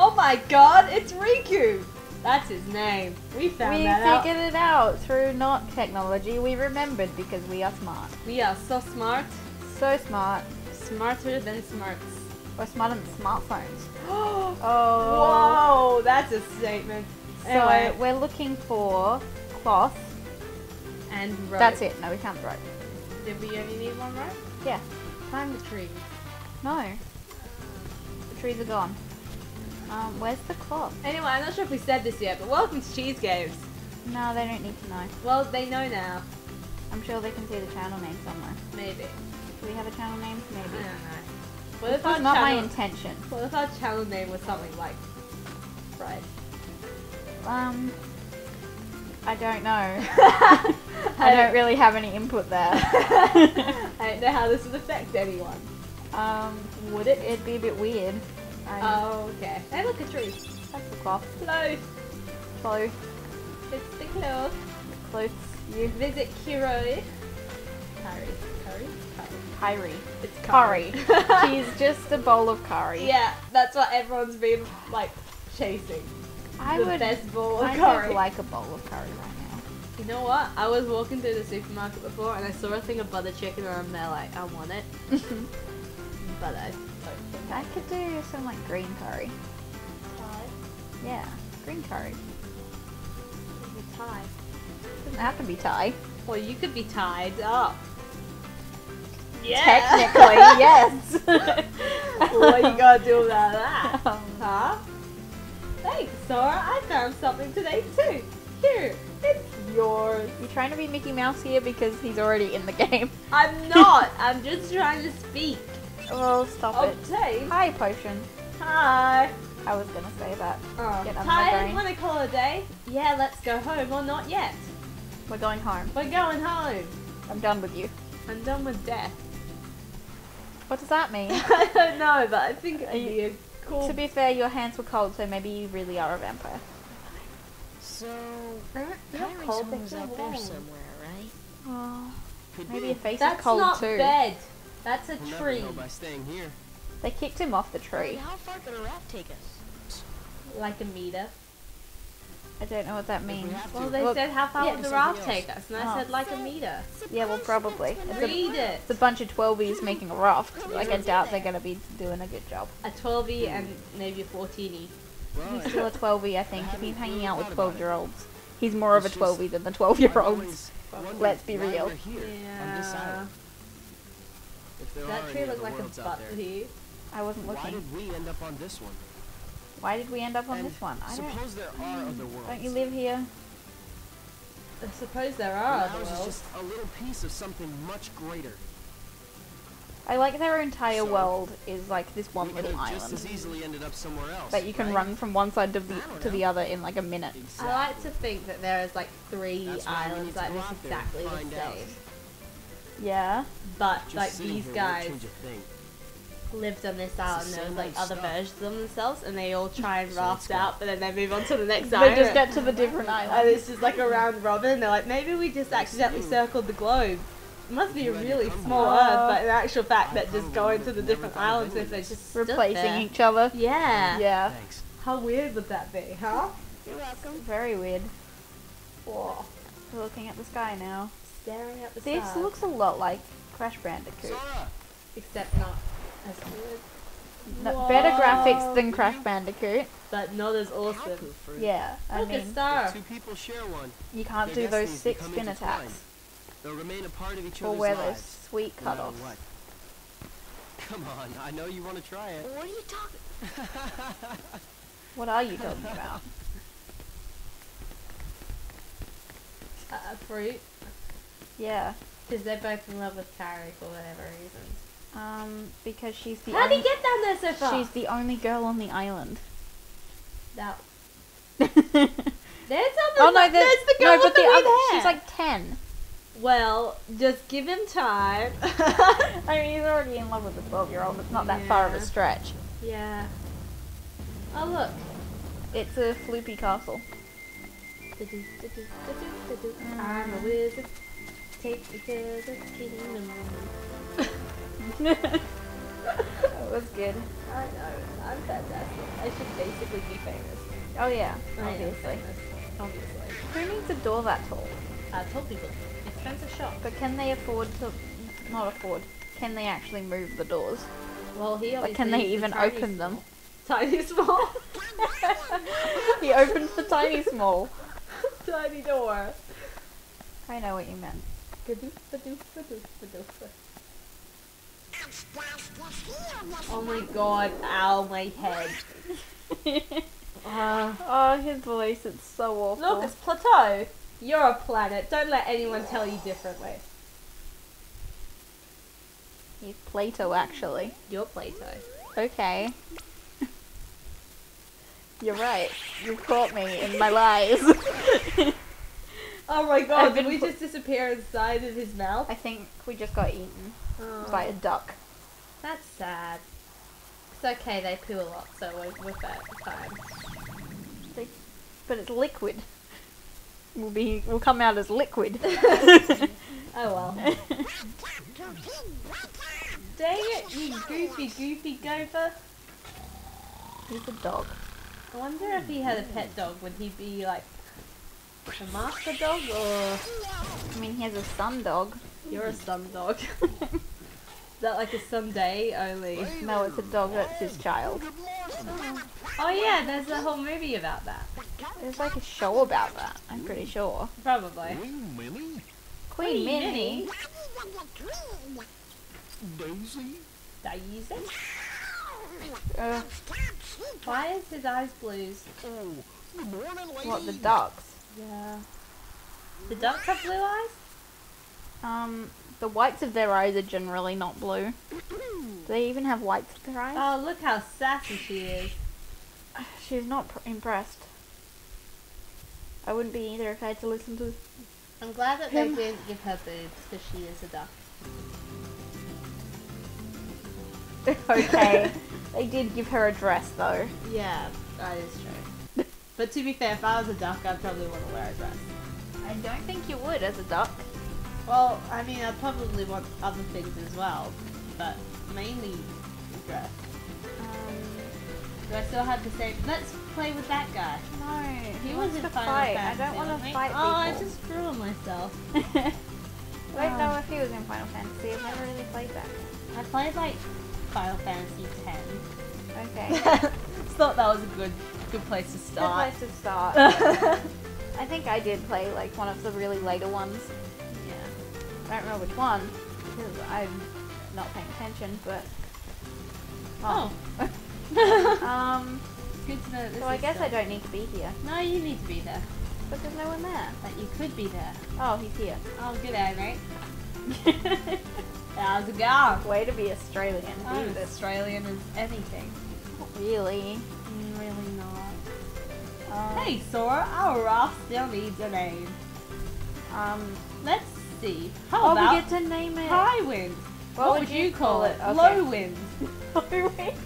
Oh my god, it's Riku! That's his name. We found that out. We figured it out through not technology. We remembered because we are smart. We are so smart. So smart. Smarter than smarts. We're smarter than smartphones. Oh. Whoa, that's a statement. So anyway, we're looking for cloth. And rope. That's it. No, we found the rope. Did we only need one rope? Yeah. Climb the tree. No. The trees are gone. Where's the clock? Anyway, I'm not sure if we said this yet, but welcome to Cheese Games. No, they don't need to know. Well, they know now. I'm sure they can see the channel name somewhere. Maybe. Do we have a channel name? Maybe. I don't know. What if our not my intention. What if our channel name was something like... Right. I don't know. I don't really have any input there. I don't know how this would affect anyone. Would it? It'd be a bit weird. Oh, okay. Hey, look, a tree. That's the cloth. Cloth. Cloth. It's the cloth. The cloth. You visit Kyro. Kairi. It's Kairi. She's just a bowl of curry. Yeah, that's what everyone's been, like, chasing. I would like a bowl of curry right now. You know what? I was walking through the supermarket before and I saw a thing of butter chicken and I'm there like, I want it. But I could do some like green curry. Thai? Yeah, green curry. It could be Thai. It doesn't have to be Thai. Well, you could be tied up. Yeah. Technically, yes. What you gotta do about that? Huh? Thanks, Sora. I found something today too. Here, it's yours. You're trying to be Mickey Mouse here because he's already in the game. I'm not. I'm just trying to speak. Well, stop it. Obtain. Hi, potion. Hi. I was gonna say that. Oh. Get hi, wanna call it a day? Yeah, let's go home. Well, not yet. We're going home. We're going home. I'm done with you. I'm done with death. What does that mean? I don't know, but I think it'd be a cool... To be fair, your hands were cold, so maybe you really are a vampire. So... You're cold things out there somewhere, right? Oh. Maybe your face is cold too. That's not bed. That's a tree. Never know by staying here. They kicked him off the tree. How far could a rat take us? Like a meter. I don't know what that means. Well, they said how far would the raft take us, and I said like a meter. Yeah, well, probably. It's a bunch of 12-ies making a raft. Like, I doubt they're going to be doing a good job. A 12-ie and maybe a 14-ie. Right. He's still a 12-ie, I think. If he's hanging out with 12-year-olds, he's more of a 12-ie than the 12-year-olds. Let's be real. Yeah. That tree looked like a butt here. I wasn't looking. Why did we end up on this one? Why did we end up on this one? I suppose there are other worlds. Don't you live here? I suppose there are other worlds. Ours is just a little piece of something much greater. I like their entire world is like this one little island. Just as easily ended up somewhere else, but you can run from one side to the other in like a minute. Exactly. I like to think that there is like 3 islands like this exactly the same. Yeah, but like these guys lived on this island, and there was like other versions of themselves, and they all try and raft out, but then they move on to the next island. They just get to the different island. And it's just like a round robin, and they're like, maybe we just accidentally circled the globe. It must be a really small Earth, but in actual fact, that just going to the different islands, if they're just replacing each other. Yeah. Yeah. Thanks. How weird would that be, huh? You're welcome. Very weird. Whoa. We're looking at the sky now. Staring at the sky. This looks a lot like Crash Bandicoot. Except not. No, better graphics than Crash Bandicoot, but not as awesome. Yeah, I mean, if 2 people share one, you can't do those 6 spin attacks. They'll remain a part of each other's lives. Or wear those sweet cutoffs. No, come on, I know you want to try it. What are you talking? What are you talking about? Fruit. Yeah, because they're both in love with Kairi for whatever reason. Because she's the How did he get down there so far? She's the only girl on the island. That. There's other. Oh no, there's the girl with the other. She's like 10. Well, just give him time. I mean, he's already in love with a 12-year-old. It's not that far of a stretch. Yeah. Oh look, it's a floopy castle. I'm a wizard. Take me to the kingdom. That was good. I know. I'm fantastic. I should basically be famous. Oh yeah, obviously. Obviously. Who needs a door that tall? Tall people. Expensive shop. But can they afford to... Not afford. Can they actually move the doors? Well, he obviously... Like, can they even open them? Tiny small. He opens the tiny small. Tiny door. I know what you meant. Oh my god, ow, my head. Oh, his voice, it's so awful. Look, it's Plato. You're a planet. Don't let anyone tell you differently. He's Plato, actually. You're Plato. Okay. You're right. You've caught me in my lies. Oh my god, did we just disappear inside of his mouth? I think we just got eaten by a duck. That's sad. It's okay, they poo a lot, so we're fine. But it's liquid. We'll come out as liquid. Oh well. Dang it, you goofy gopher. He's a dog. I wonder if he had a pet dog, would he be like a master dog or... I mean, he has a son dog. You're a son dog. Is that like a someday only? No, it's a dog that's his child. Oh yeah, there's a whole movie about that. There's like a show about that, I'm pretty sure. Probably. Queen Minnie? Daisy? Why is his eyes blues? What, the ducks? Yeah. The ducks have blue eyes? The whites of their eyes are generally not blue. Do they even have whites of their eyes? Oh, look how sassy she is. She's not impressed. I wouldn't be either if I had to listen to... I'm glad that they didn't give her boobs, because she is a duck. Okay. They did give her a dress, though. Yeah, that is true. But to be fair, if I was a duck, I'd probably want to wear a dress. I don't think you would as a duck. Well, I mean, I'd probably want other things as well, but mainly a dress. Do I still have the same? Let's play with that guy. No, he wasn't a fight. I don't want to fight people. Oh, I just threw on myself. I don't know if he was in Final Fantasy. I've never really played that. I played like Final Fantasy X. Okay. Thought that was a good place to start. Good place to start. Yeah. I think I did play like one of the really later ones. Yeah. I don't remember which one because I'm not paying attention. But good to know. This so I guess I don't need to be here. No, you need to be there. But there's no one there. But you could be there. Oh, he's here. Oh, good day, mate. How's it going? Way to be Australian. Oh, as Australian as anything. Not really. Really not. Hey, Sora, our raft still needs a name. Let's see. How about we get to name it? Highwind. What would you call it? Okay. Lowind. Lowind.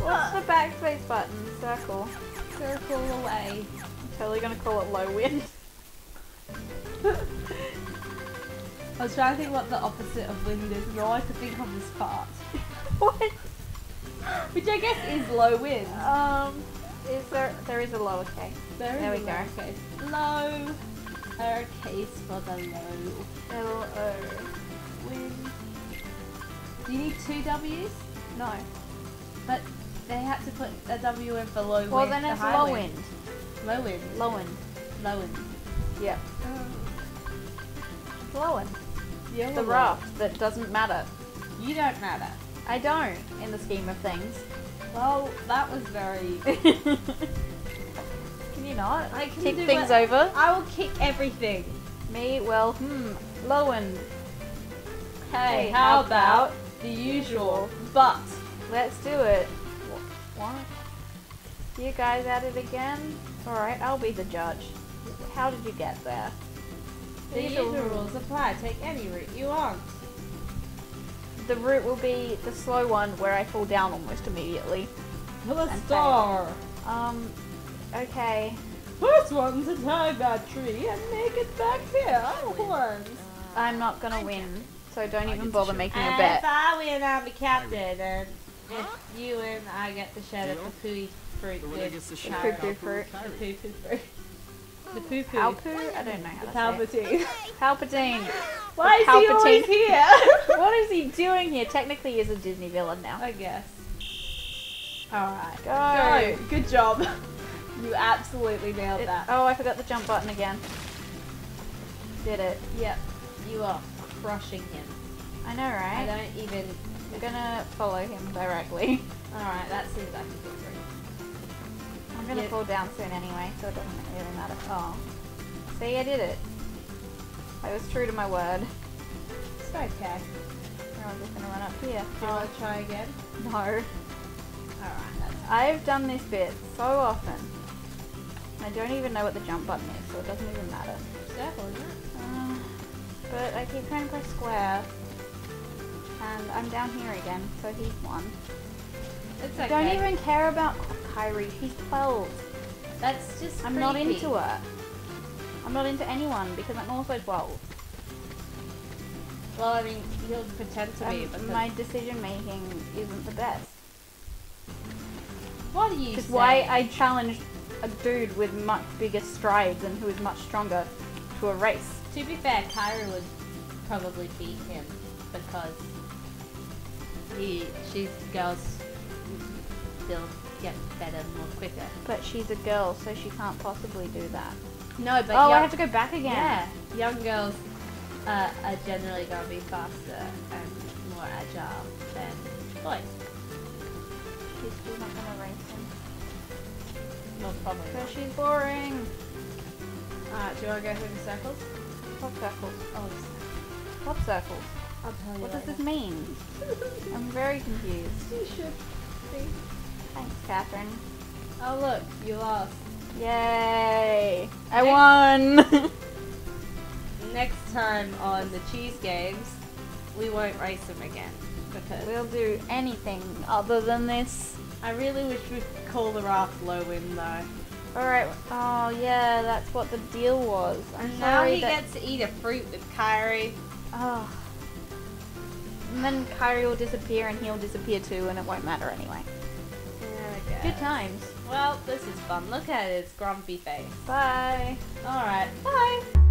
What's the backspace button? Circle. Circle away. I'm totally gonna call it Lowind. I was trying to think what the opposite of wind is, and all I could think of was fart. What? Which I guess is low wind. Is there is a lower case. There we go. Case. Low case for the low. L-O. Wind. Do you need two W's? No. But they had to put a W in for low wind. Well, then it's low wind. Low wind. Low wind. Low wind. Yeah. Lowind. Yeah, the raft that doesn't matter. You don't matter. I don't, in the scheme of things. Well, that was very... Can you not? I can kick things over? I will kick everything. Me? Well, Lowind. Hey, how about the usual, but... Let's do it. What? You guys at it again? Alright, I'll be the judge. How did you get there? The usual rules apply. Take any route you want. The route will be the slow one where I fall down almost immediately. To the star! Okay. First one to climb that tree and make it back here. I'm not gonna win, so so don't even bother making a bet. If I win, I'll be captain, and if you win, I get to share the poo-poo fruit. The poo-poo fruit. Palpoo? I don't know how to say it. Palpatine. Why is he always here? What is he doing here? Technically, he is a Disney villain now. I guess. Alright, go. Good job. You absolutely nailed that. Oh, I forgot the jump button again. Did it. Yep. You are crushing him. I know, right? I don't even... We're gonna follow him directly. Alright, that seems like a good route. I'm gonna fall down soon anyway, so it doesn't really matter. Oh. See, I did it. I was true to my word. It's okay. I'm just gonna run up here. Do you want to try again? No. Alright, that's... I've done this bit so often. I don't even know what the jump button is, so it doesn't even matter. Circle, isn't it? But I keep trying to press square, and I'm down here again, so he's won. It's okay. Don't even care about Kairi, he's 12. That's just creepy. I'm not into her. I'm not into anyone, because I'm also 12. Well, I mean, he'll pretend to be, but my decision making isn't the best. What do you say? Because why I challenged a dude with much bigger strides and who is much stronger to a race. To be fair, Kyro would probably beat him because girls still get better more quicker. But she's a girl, so she can't possibly do that. No, but I have to go back again. Yeah, young girls are generally going to be faster and more agile than boys. She's still not going to race him. Well, probably. Because she's boring. Alright, do you want to go through the circles? Pop circles. Oh, pop circles. I'll tell you. What does this mean? I'm very confused. You should be. Thanks, Catherine. Oh look, you lost. Yay! I won! Next time on the Cheese Games, we won't race them again. Because we'll do anything other than this. I really wish we'd call the raft Lowind though. Alright, oh yeah, that's what the deal was. Now he gets to eat a fruit with Kairi. Oh. And then Kairi will disappear and he'll disappear too and it won't matter anyway. Yeah, good times. Well, this is fun. Look at his grumpy face. Bye. Alright, bye.